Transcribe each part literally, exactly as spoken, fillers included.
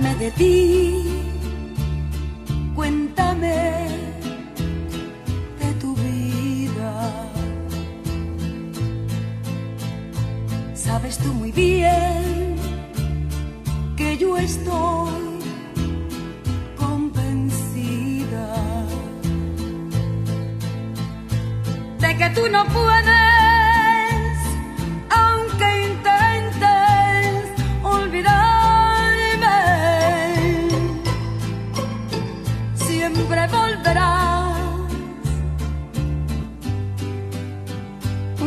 Cuéntame de ti, cuéntame de tu vida. Sabes tú muy bien que yo estoy convencida de que tú no puedes, aunque intentes olvidarme, siempre volverás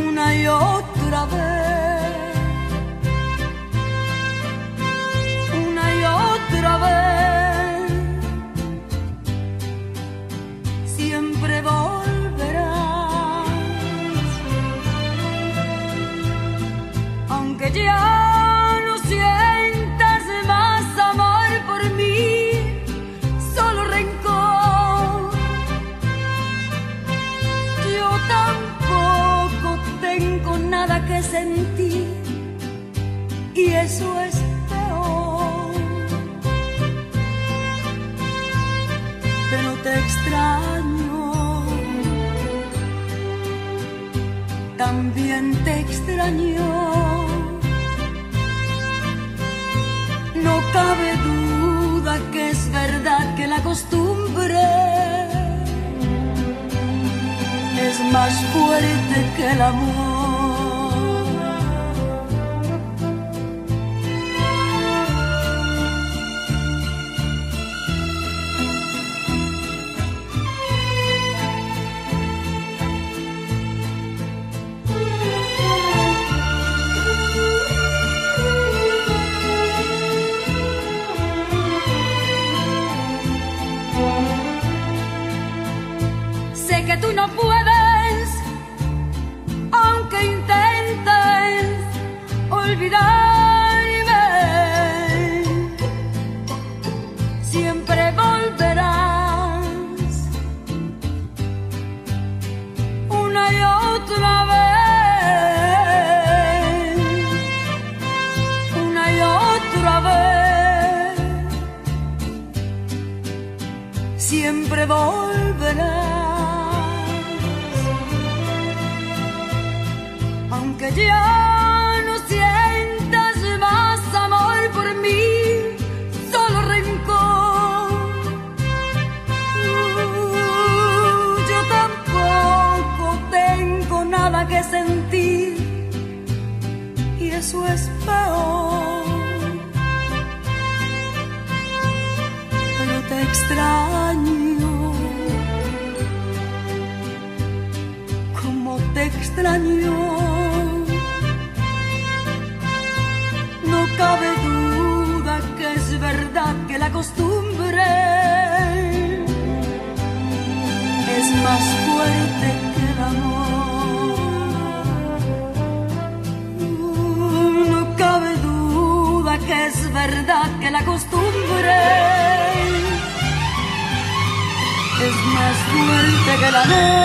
una y otra vez. Otra vez, siempre volverás, aunque ya no sientas más amor por mí, solo rencor. Yo tampoco tengo nada que sentir, y eso es peor. Pero te extraño, también te extraño. No cabe duda que es verdad que la costumbre es más fuerte que el amor. No puedes, aunque intentes olvidarme, siempre volverás una y otra vez, una y otra vez, siempre volverás. Aunque ya no sientas más amor por mí, solo rencor. Uh, yo tampoco tengo nada que sentir, y eso es peor. Pero te extraño, como te extraño. No cabe duda que es verdad que la costumbre es más fuerte que el amor. No cabe duda que es verdad que la costumbre es más fuerte que el amor.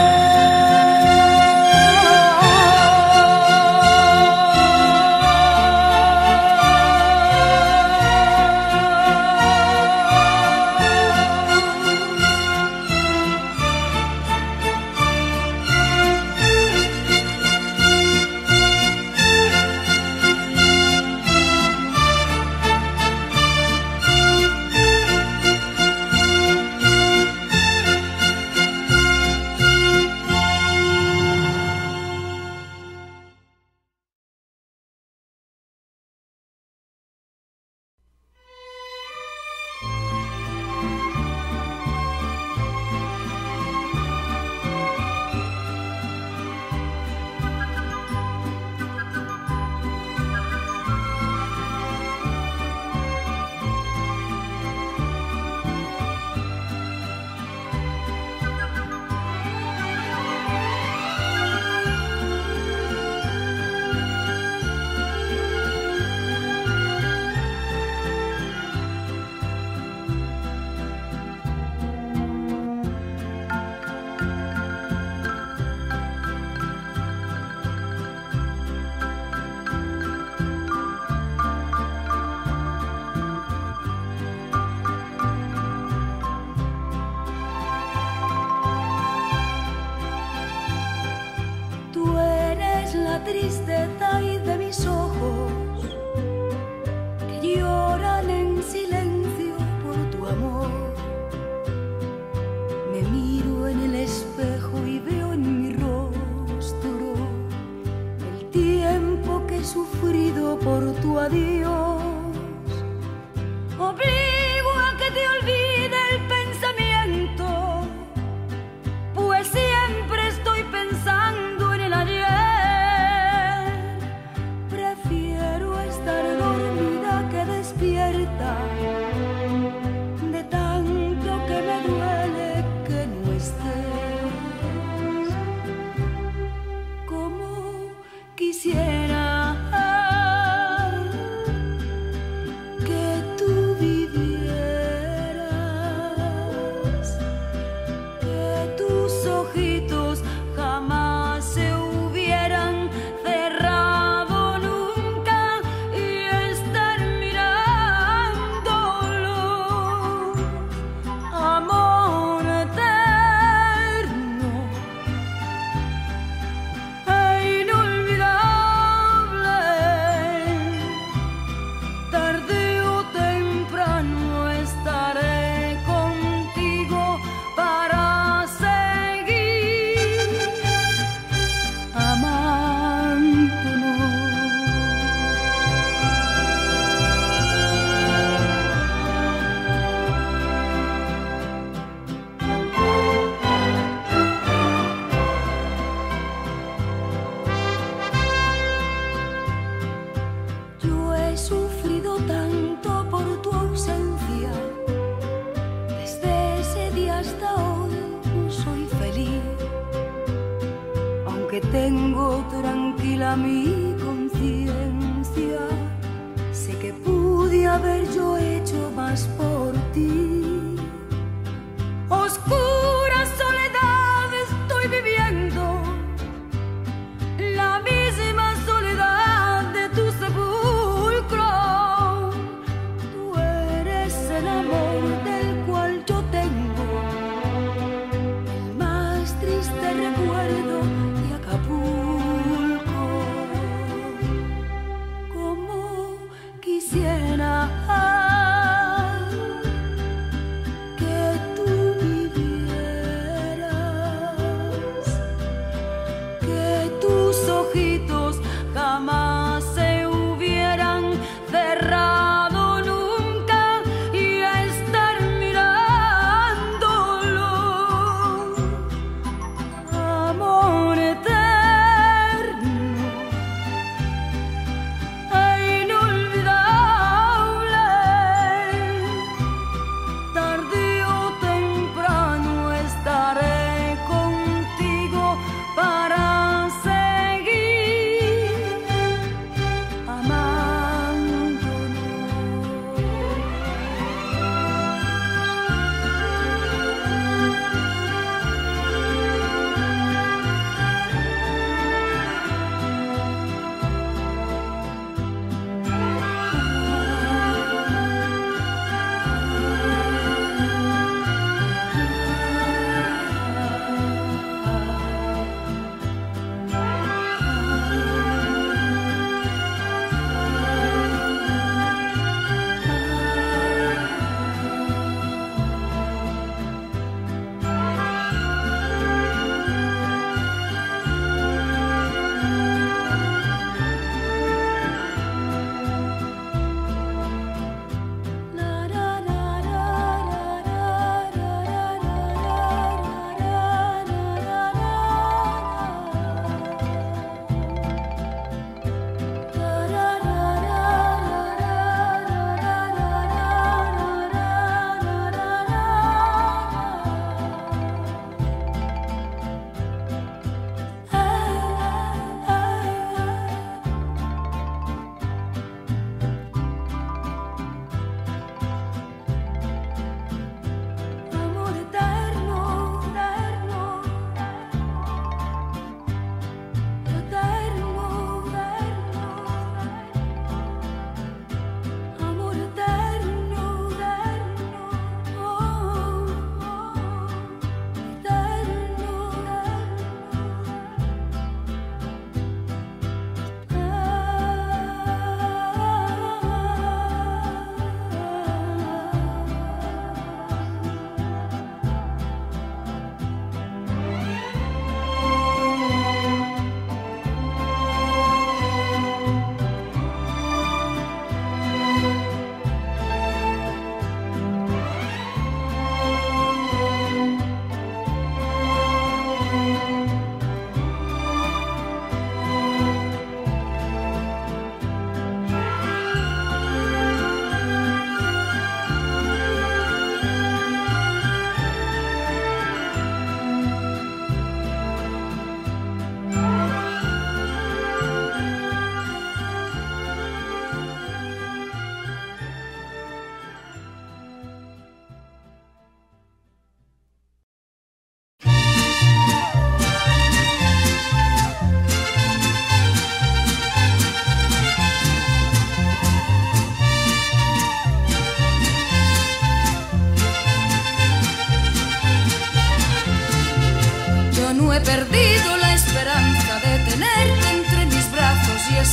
tristeza y de mis ojos que lloran en silencio por tu amor. Me miro en el espejo y veo en mi rostro el tiempo que he sufrido por tu adiós. Obligo a que te olvide el pensamiento, pues siempre estoy pensando en el ayer. Prefiero estar dormida que despierta, de tanto que me duele que no estés. Como quisiera que tengo tranquila mi conciencia. Sé que pude haber yo hecho más por ti. Oscura soledad estoy viviendo, la misma soledad de tu sepulcro. Tú eres el amor del cual yo tengo el más triste recuerdo. Que tú vivieras,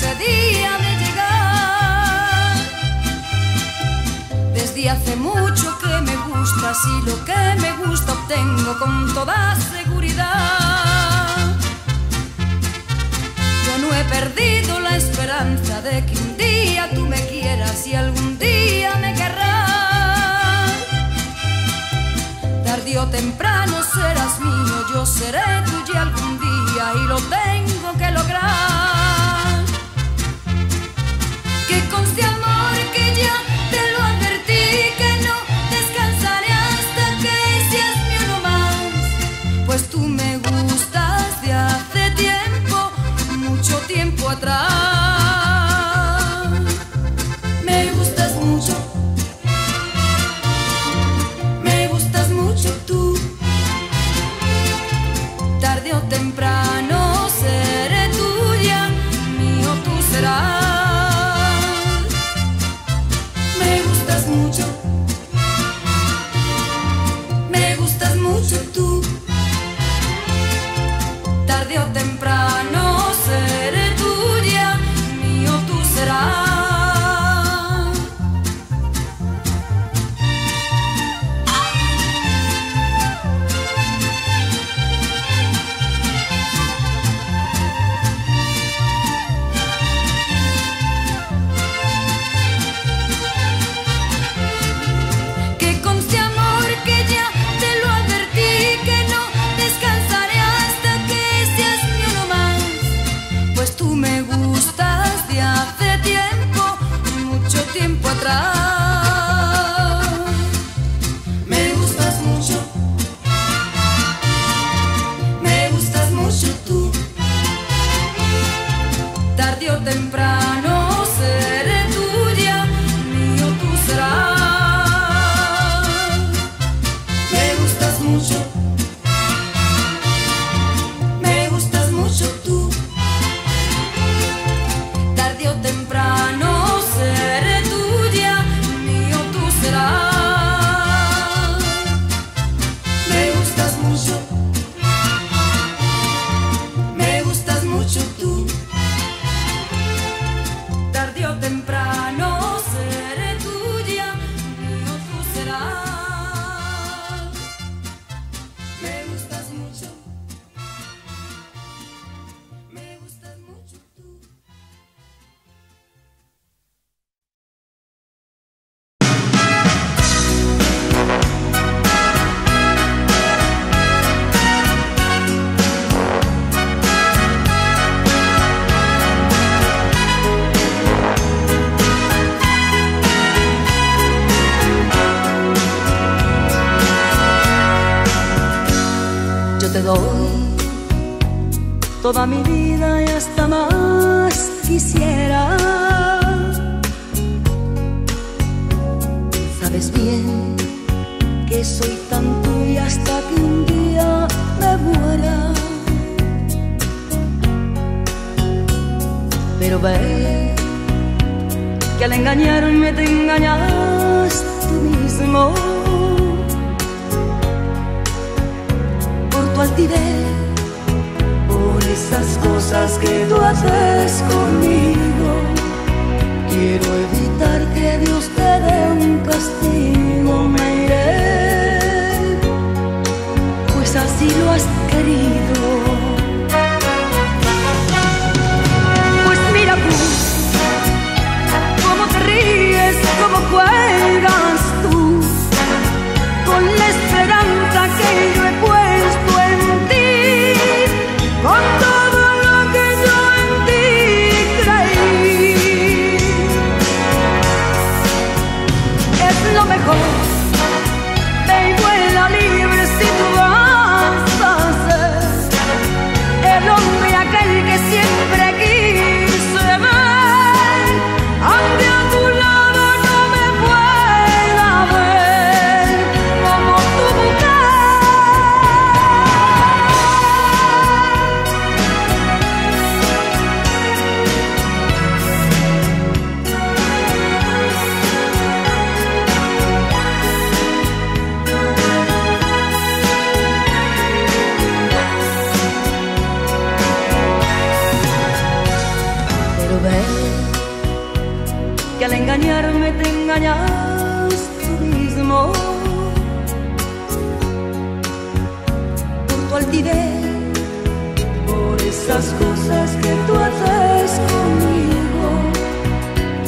ese día de llegar. Desde hace mucho que me gustas y lo que me gusta obtengo con toda seguridad. Yo no he perdido la esperanza de que un día tú me quieras y algún día me querrás. Tarde o temprano serás mío, yo seré tuya algún día y lo tengo que lograr. Que conste, amor, que ya te lo advertí, que no descansaré hasta que seas mío no más, pues tú me gustas de hace tiempo, mucho tiempo atrás. Me gustas mucho, me gustas mucho tú. Tarde o temprano seré tuya, mío tú serás. Me gustas mucho, me gustas mucho tú. Tarde o temprano seré tuya, mío tú serás. Me gustas mucho, me gustas mucho tú. Tarde o temprano seré tuya, mío tú serás. Me gustas mucho, me gustas mucho tú. Tarde o temprano toda mi vida y hasta más quisiera. Sabes bien que soy tan tuya hasta que un día me muera. Pero ve que al engañarme te engañas tú mismo. Por tu altivez, esas cosas que tú haces conmigo, quiero evitar que Dios te dé un castigo. Me iré, pues así lo has querido. Pues mira tú, cómo te ríes, cómo juegas tú, con la esperanza que yo he puesto en ti. Con todo lo que yo en ti que al engañarme te engañas tú mismo. Por tu altivez, por esas cosas que tú haces conmigo,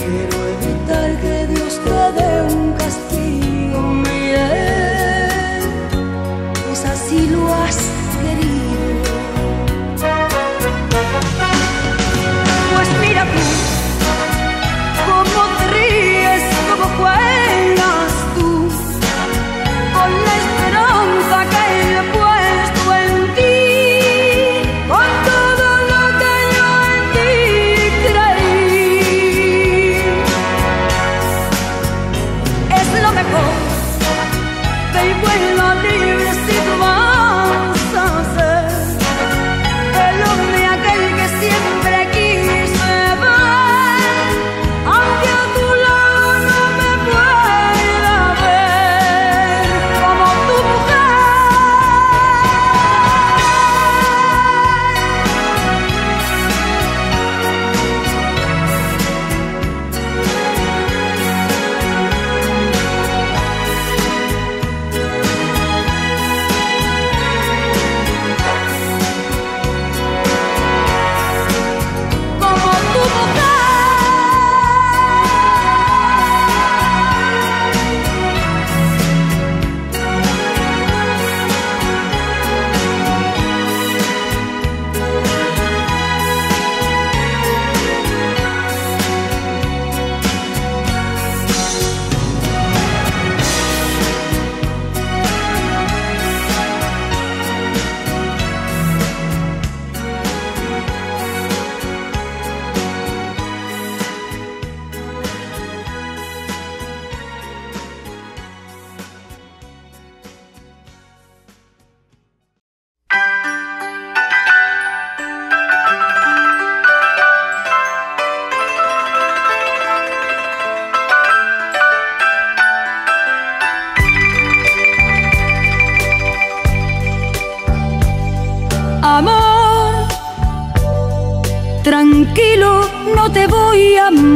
quiero evitar que Dios te dé un castigo. Mire, pues así lo has querido. Pues mira tú, juegas tú con la esperanza que he puesto en ti, con todo lo que yo en ti creí. Es lo mejor, te vuelvo libre si tú vas a ser el hombre aquel que siempre quise ver, aunque a tu lado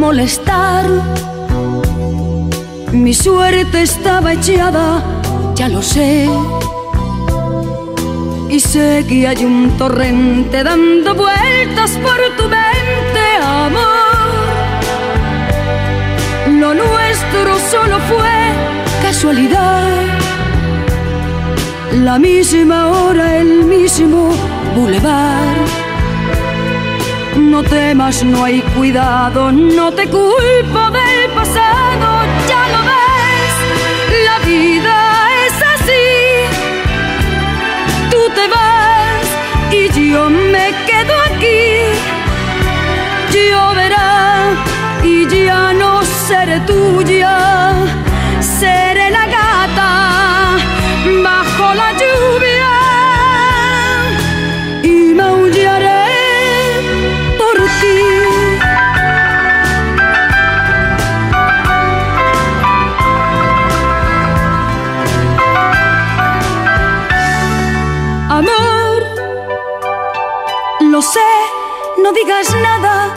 molestar. Mi suerte estaba echada, ya lo sé, y sé que hay un torrente dando vueltas por tu mente, amor. Lo nuestro solo fue casualidad, la misma hora, el mismo bulevar. No temas, no hay cuidado, no te culpo del pasado, ya lo ves, la vida es así. Tú te vas y yo me quedo aquí. Lloverá y ya no seré tuya, seré la gata bajo la lluvia. Lo sé, no digas nada,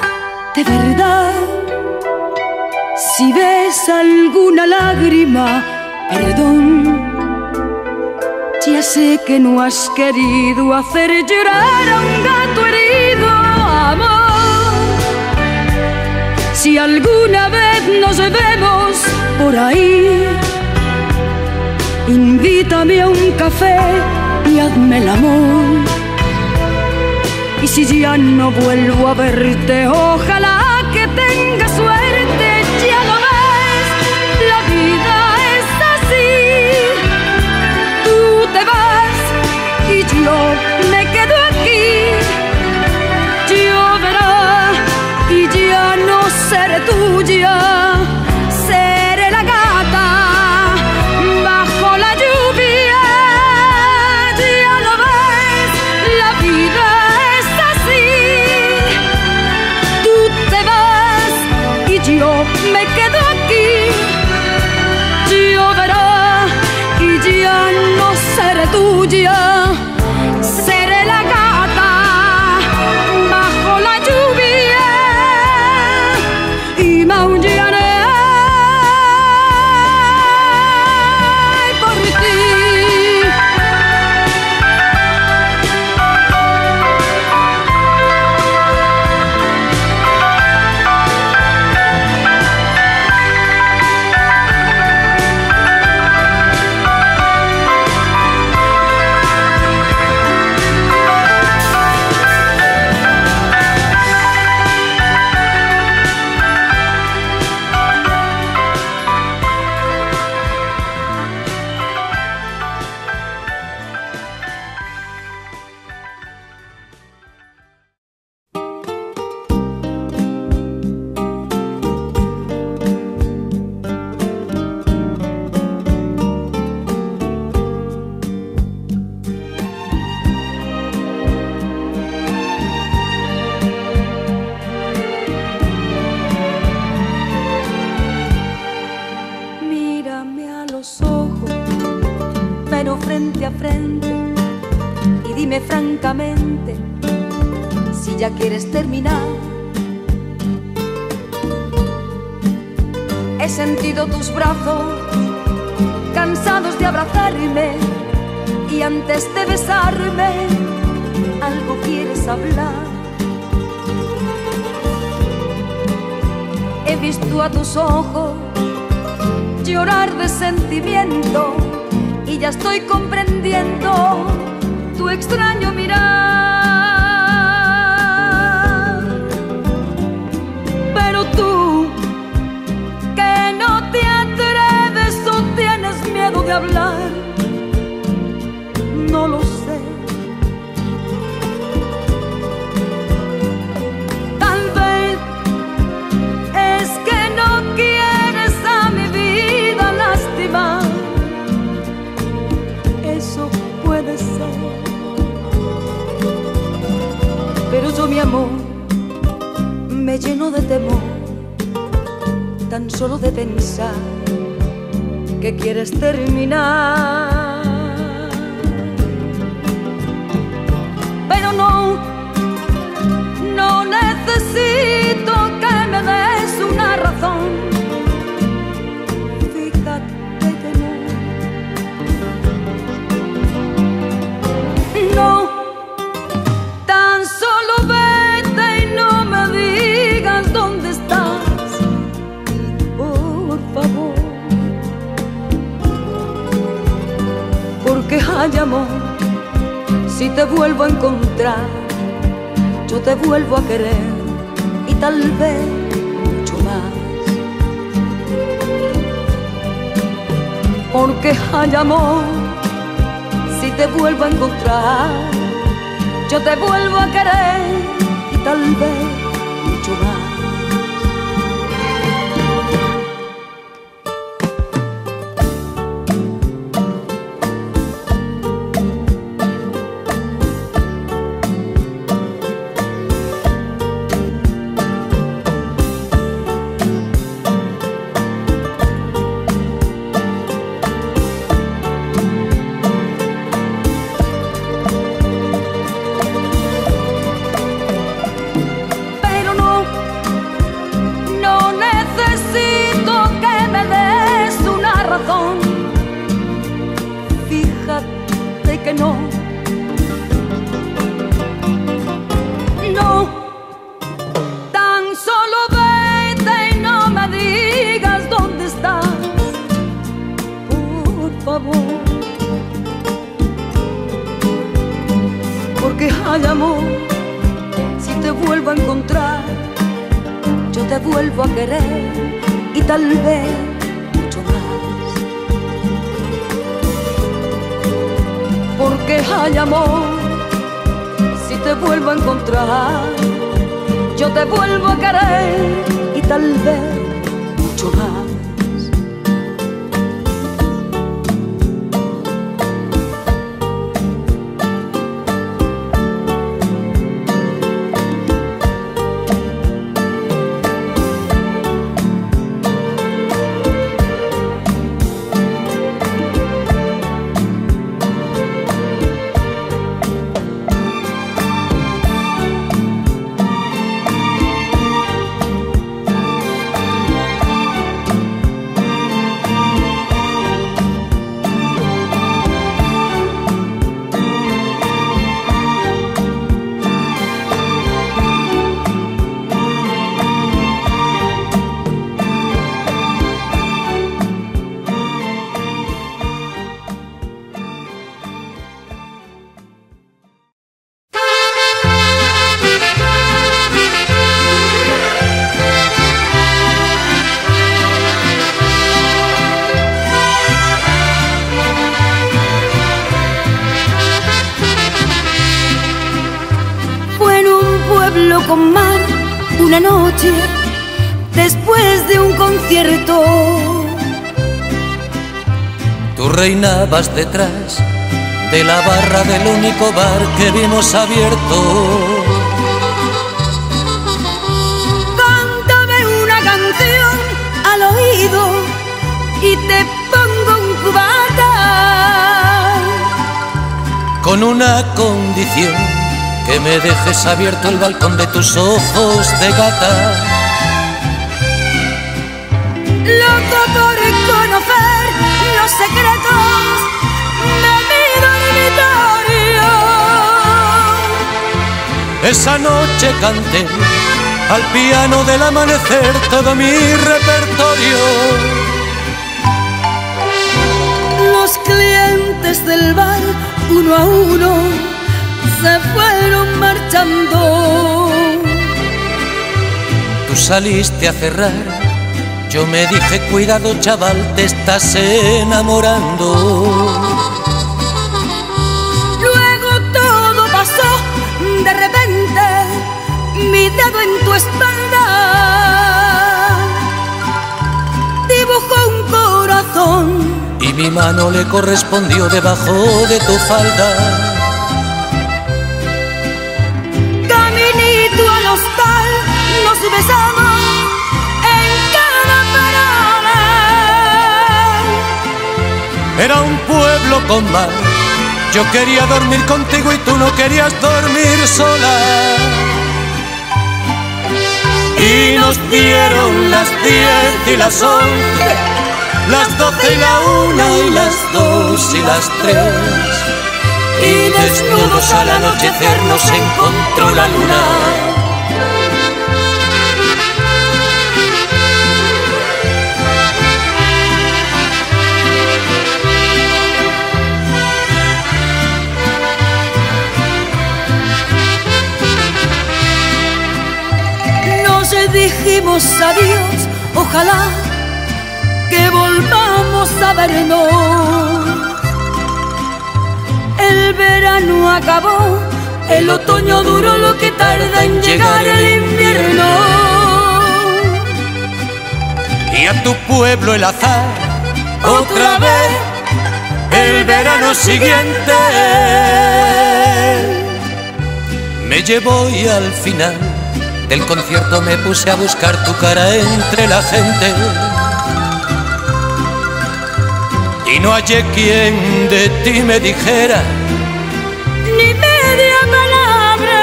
de verdad. Si ves alguna lágrima, perdón. Ya sé que no has querido hacer llorar a un gato herido, amor. Si alguna vez nos vemos por ahí, invítame a un café y hazme el amor. Y si ya no vuelvo a verte, ojalá que tengas suerte, ya lo ves, la vida es así. Tú te vas y yo me quedo aquí. Lloverá y ya no seré tuya. Me quedo aquí, lloverá y ya no seré tuya. Seré la gata bajo la lluvia y maullaré. frente a frente y dime francamente si ya quieres terminar. He sentido tus brazos cansados de abrazarme y antes de besarme algo quieres hablar. He visto a tus ojos llorar de sentimiento y ya estoy comprendiendo tu extraño mirar. Pero tú, que no te atreves o tienes miedo de hablar, no lo sé. Tal vez es que no quieres a mi vida lastimar. Eso puede ser. Pero yo, mi amor, me lleno de temor tan solo de pensar que quieres terminar. No, no necesito que me des una razón. Fíjate que no. No, tan solo vete y no me digas dónde estás, por favor. Porque hay amor. Si te vuelvo a encontrar, yo te vuelvo a querer y tal vez mucho más. Porque hay amor, si te vuelvo a encontrar, yo te vuelvo a querer y tal vez mucho más. Reinabas detrás de la barra del único bar que vimos abierto. Cántame una canción al oído y te pongo un cubata. con una condición, que me dejes abierto el balcón de tus ojos de gata. Loco por conocer los secretos de mi dormitorio. Esa noche canté al piano del amanecer todo mi repertorio. Los clientes del bar, uno a uno, se fueron marchando. Tú saliste a cerrar, yo me dije, cuidado chaval, te estás enamorando. Luego todo pasó, de repente, mi dedo en tu espalda dibujó un corazón. Y mi mano le correspondió debajo de tu falda. Caminito al hostal, nos besamos en cada parada. Era un pueblo con mar, yo quería dormir contigo y tú no querías dormir sola. Y nos dieron las diez y las once, las doce y la una y las dos y las tres, y desnudos al anochecer nos encontró la luna. Nos dijimos adiós, ojalá que volvamos a vernos. El verano acabó, el otoño duró lo que tarda en llegar el invierno. Y a tu pueblo el azar, otra vez, el verano siguiente me llevó, y al final del concierto me puse a buscar tu cara entre la gente. Y no hallé quien de ti me dijera ni media palabra.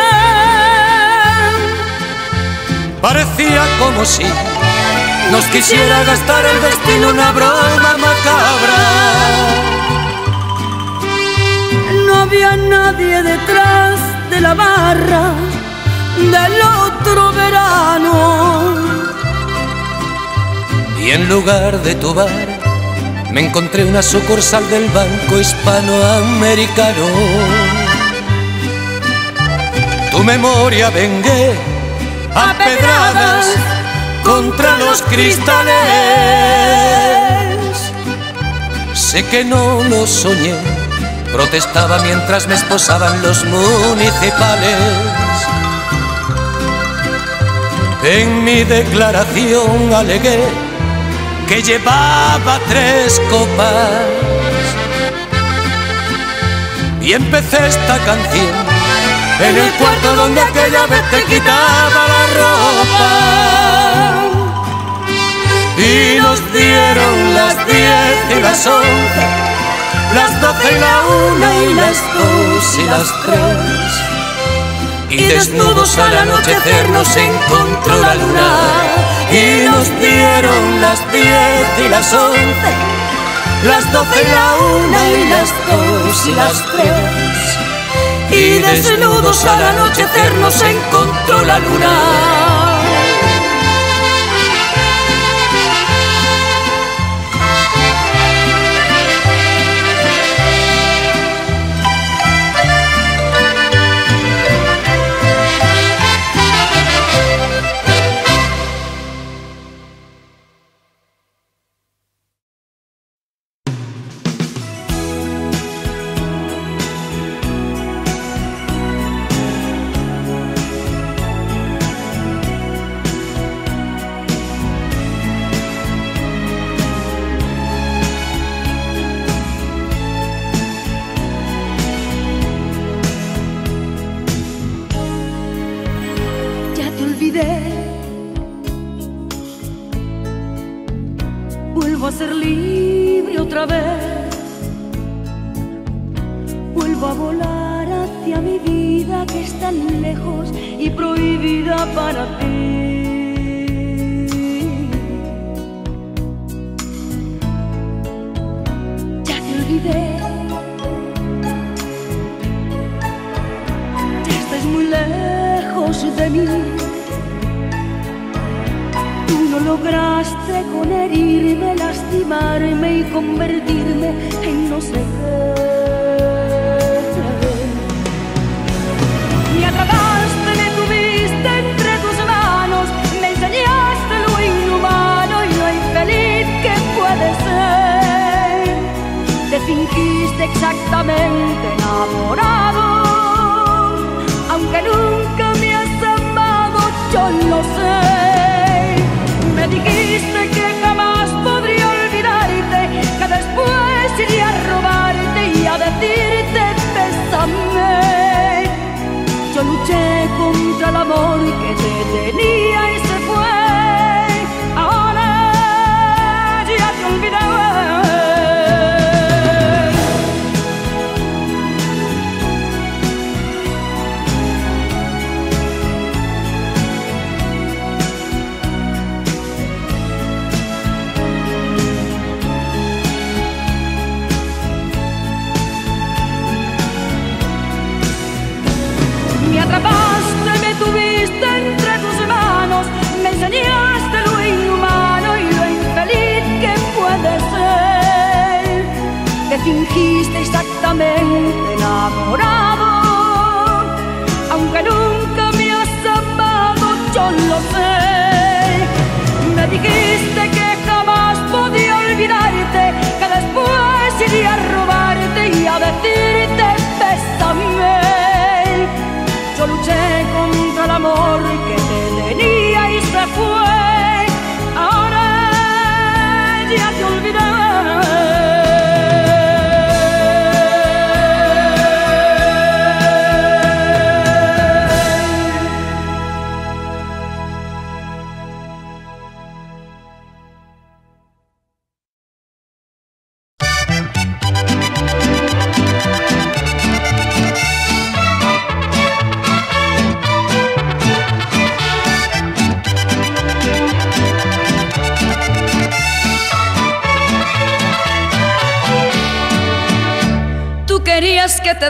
Parecía como si nos quisiera gastar el destino una broma macabra. No había nadie detrás de la barra del otro verano. Y en lugar de tu bar me encontré una sucursal del Banco Hispanoamericano. Tu memoria vengué a pedradas contra los cristales. Sé que no lo soñé, protestaba mientras me esposaban los municipales. En mi declaración alegué que llevaba tres copas y empecé esta canción en el cuarto donde aquella vez te quitaba la ropa. Y nos dieron las diez y las once, las doce y la una y las dos y las tres, y desnudos al anochecer nos encontró la luna. Y nos dieron las diez y las once, las doce y la una y las dos y las tres, y desnudos al anochecer nos encontró la luna. A a volar hacia mi vida que es tan lejos y prohibida para ti. Ya te olvidé, ya estás muy lejos de mí. Tú no lograste con herirme, lastimarme y convertirme en no sé qué. Fingiste exactamente enamorado, aunque nunca me has amado, yo lo sé. Me dijiste que jamás podría olvidarte, que después iría a robarte y a decirte bésame. Yo luché contra el amor que te tenía y se fue. Ahora ya te olvidé. Fingiste exactamente enamorado, aunque nunca me has amado, yo lo sé. Me dijiste que jamás podía olvidarte, que después iría a robarte y a decirte bésame. Yo luché contra el amor que te tenía y se fue. Ahora ya te olvidé. Que te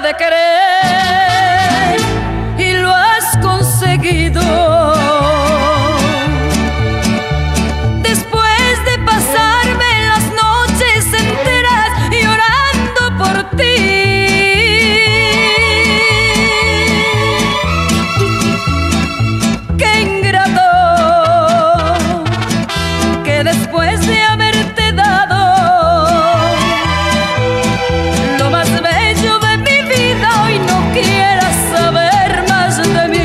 de querer y lo has conseguido. Después de pasarme las noches enteras llorando por ti, qué ingrato, que después de haberte dado quieras saber más de mí.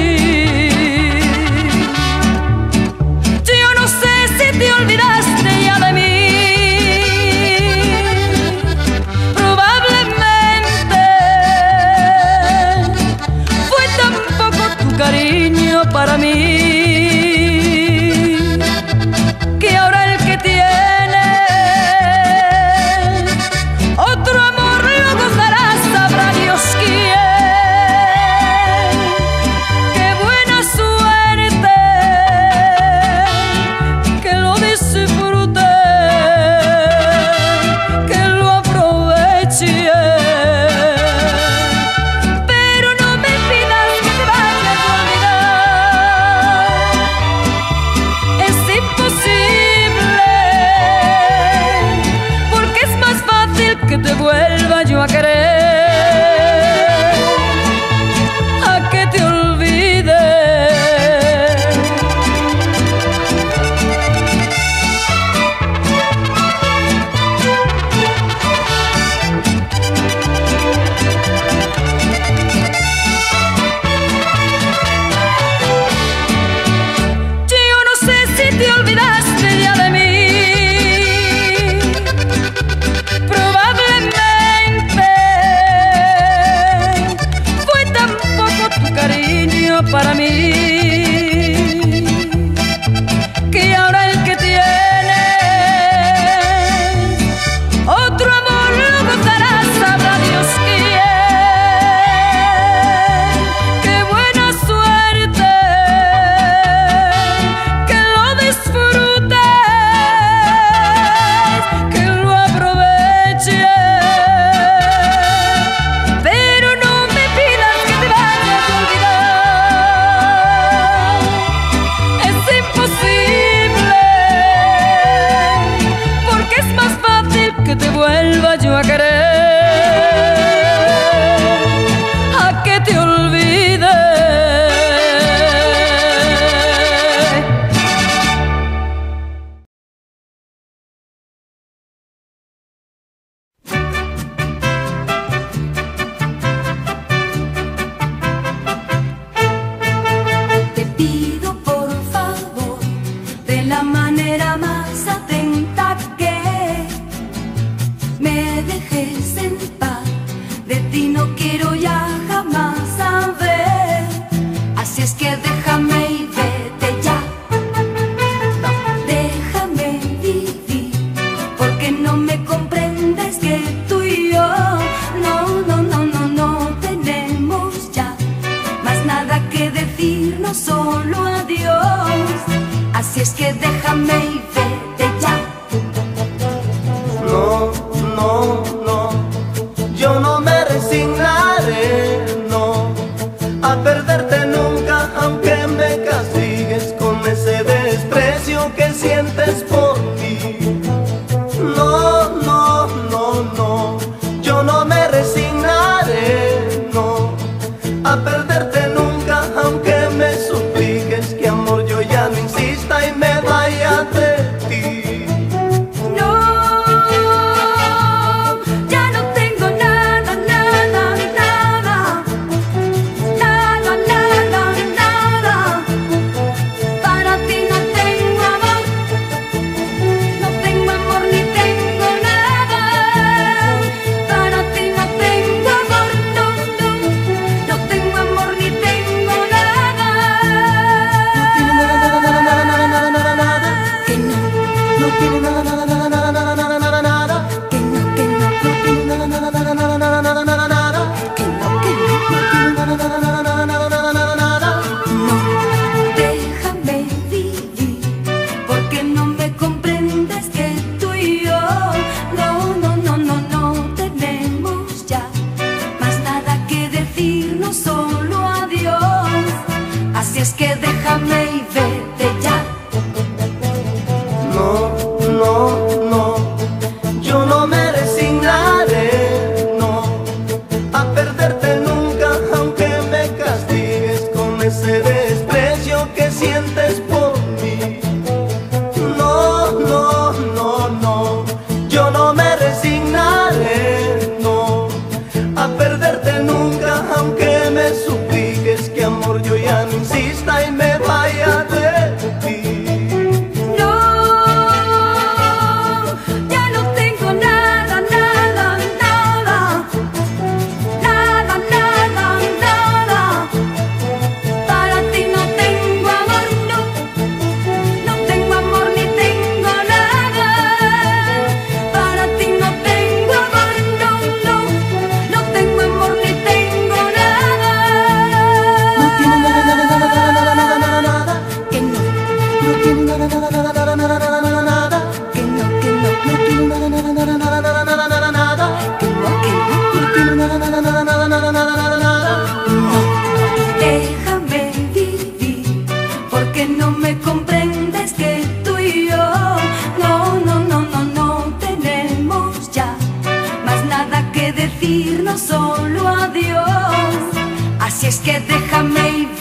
a querer, a que te olvide. Te pido por favor, de la manera más atenta que me dejes en paz, de ti no quiero ya jamás saber, así es que déjame y vete ya, déjame vivir, porque no me comprendes que tú y yo, no, no, no, no, no tenemos ya más nada que decirnos, solo adiós, así es que déjame y vete ya. No. No, no, yo no me resignaré, no, a perderte nunca, aunque me castigues con ese desprecio que sientes por ti. No, no, no, no, yo no me resignaré, no, a perderte nunca, aunque me supliques que amor yo ya no insista y me vaya de ti. Solo adiós, así es que déjame ir.